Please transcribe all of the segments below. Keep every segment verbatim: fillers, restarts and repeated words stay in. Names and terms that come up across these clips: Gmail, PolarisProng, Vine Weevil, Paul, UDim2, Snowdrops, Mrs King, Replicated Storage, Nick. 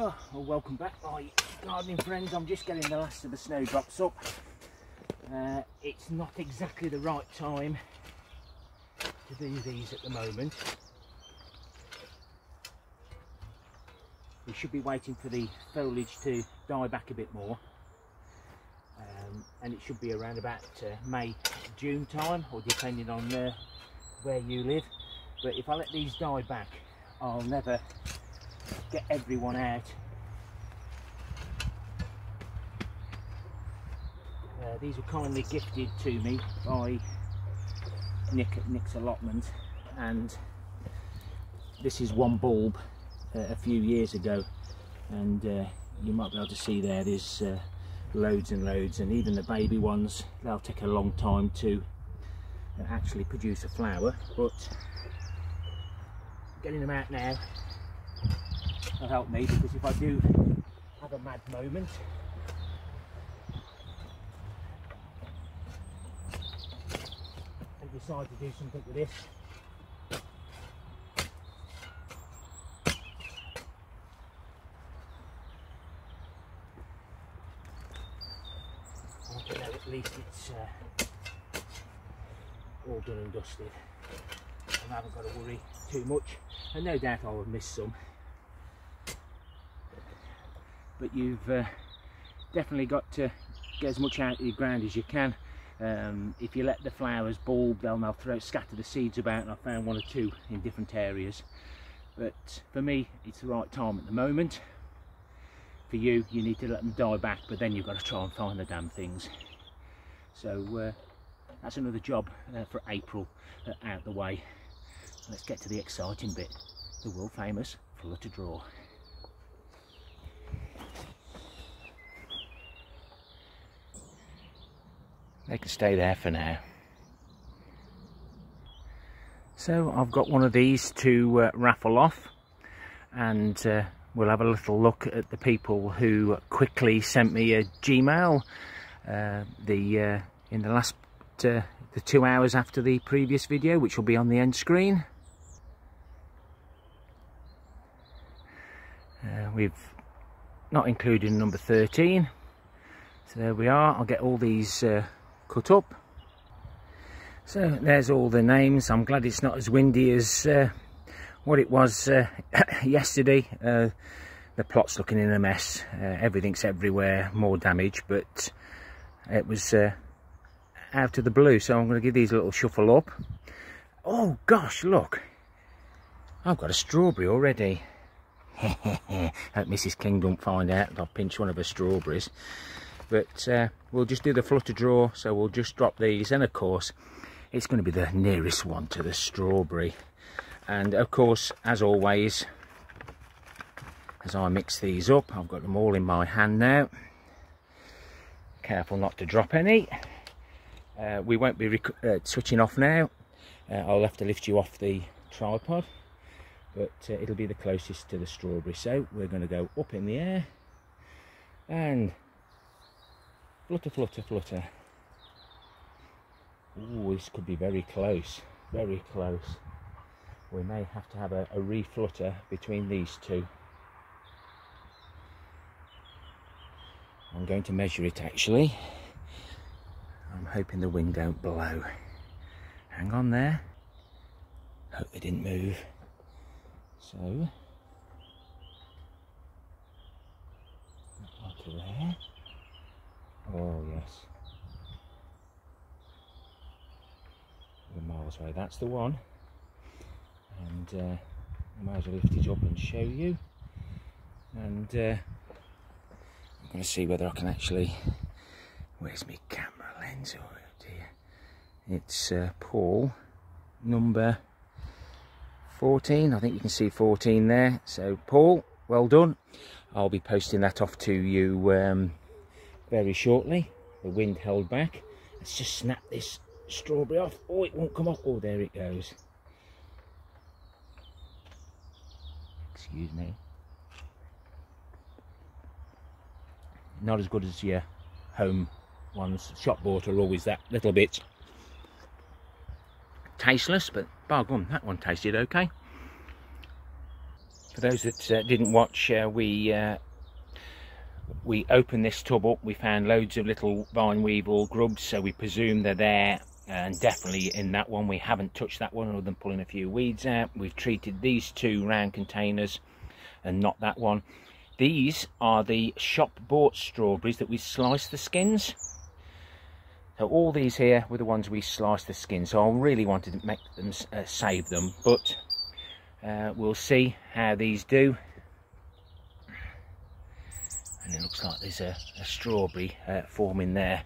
Oh, well, welcome back my gardening friends. I'm just getting the last of the snowdrops up. Uh, it's not exactly the right time to do these at the moment. We should be waiting for the foliage to die back a bit more. Um, and it should be around about uh, May, June time, or depending on uh, where you live. But if I let these die back, I'll never get everyone out. Uh, these were kindly gifted to me by Nick at Nick's allotment, and this is one bulb uh, a few years ago, and uh, you might be able to see there there's uh, loads and loads, and even the baby ones, they'll take a long time to uh, actually produce a flower, but getting them out now will help me, because if I do have a mad moment, and decide to do something with this, I don't know, at least it's uh, all done and dusted, and I haven't got to worry too much, and no doubt I will miss some. But you've uh, definitely got to get as much out of your ground as you can. Um, if you let the flowers bulb, they'll now throw, scatter the seeds about, and I found one or two in different areas. But for me, it's the right time at the moment. For you, you need to let them die back, but then you've got to try and find the damn things. So uh, that's another job uh, for April uh, out the way. Let's get to the exciting bit, the world famous flutter draw. They can stay there for now. So I've got one of these to uh, raffle off, and uh, we'll have a little look at the people who quickly sent me a Gmail uh, the uh, in the last uh, the two hours after the previous video, which will be on the end screen. Uh, we've not included number thirteen, so there we are. I'll get all these Uh, cut up. So there's all the names. I'm glad it's not as windy as uh, what it was uh, yesterday. Uh, the plot's looking in a mess, uh, everything's everywhere, more damage, but it was uh, out of the blue, so I'm going to give these a little shuffle up. Oh gosh, look, I've got a strawberry already. Hope Mrs King don't find out that I've pinched one of her strawberries. But uh, we'll just do the flutter draw, so we'll just drop these, and of course it's going to be the nearest one to the strawberry. And of course, as always, as I mix these up, I've got them all in my hand now. Careful not to drop any. Uh, we won't be rec uh, switching off now. uh, I'll have to lift you off the tripod, but uh, it'll be the closest to the strawberry, so we're going to go up in the air and flutter, flutter, flutter. Ooh, this could be very close, very close. We may have to have a, a re-flutter between these two. I'm going to measure it actually. I'm hoping the wind don't blow. Hang on there. Hope they didn't move. So, not there. Oh yes, we're miles away. That's the one, and uh, I might as well lift it up and show you. And uh, I'm going to see whether I can actually. Where's my camera lens? Oh dear, it's uh, Paul, number fourteen. I think you can see fourteen there. So Paul, well done. I'll be posting that off to you. Um, Very shortly. The wind held back. Let's just snap this strawberry off. Oh, it won't come off. Oh, there it goes. Excuse me. Not as good as your home ones. Shop bought are always that little bit tasteless, but bar gum, that one tasted okay. For those that uh, didn't watch, uh, we uh, we opened this tub up. We found loads of little vine weevil grubs, so we presume they're there. And definitely in that one, we haven't touched that one other than pulling a few weeds out. We've treated these two round containers and not that one. These are the shop bought strawberries that we sliced the skins. So all these here were the ones we sliced the skins. So I really wanted to make them, uh, save them, but uh, we'll see how these do. And it looks like there's a, a strawberry uh, forming there.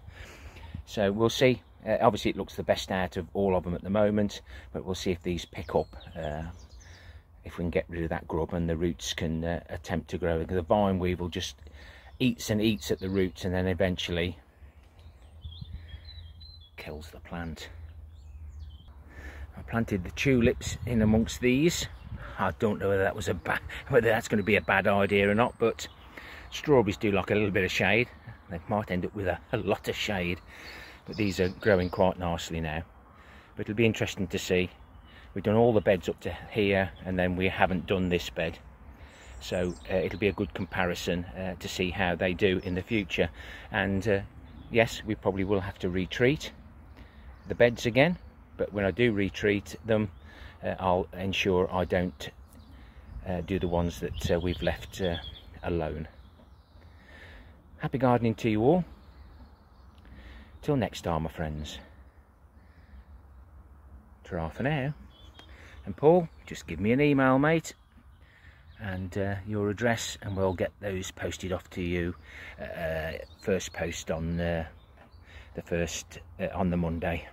So we'll see. Uh, obviously it looks the best out of all of them at the moment, but we'll see if these pick up, uh, if we can get rid of that grub and the roots can uh, attempt to grow. The vine weevil just eats and eats at the roots and then eventually kills the plant. I planted the tulips in amongst these. I don't know whether that was a bad, whether that's going to be a bad idea or not, but strawberries do like a little bit of shade. They might end up with a, a lot of shade. But these are growing quite nicely now. But it'll be interesting to see. We've done all the beds up to here and then we haven't done this bed. So uh, it'll be a good comparison uh, to see how they do in the future. And uh, yes, we probably will have to retreat the beds again. But when I do retreat them, uh, I'll ensure I don't uh, do the ones that uh, we've left uh, alone. Happy gardening to you all. Till next time, my friends. Ta-ra for now. And Paul, just give me an email, mate, and uh, your address, and we'll get those posted off to you. Uh, first post on uh, the first uh, on the Monday.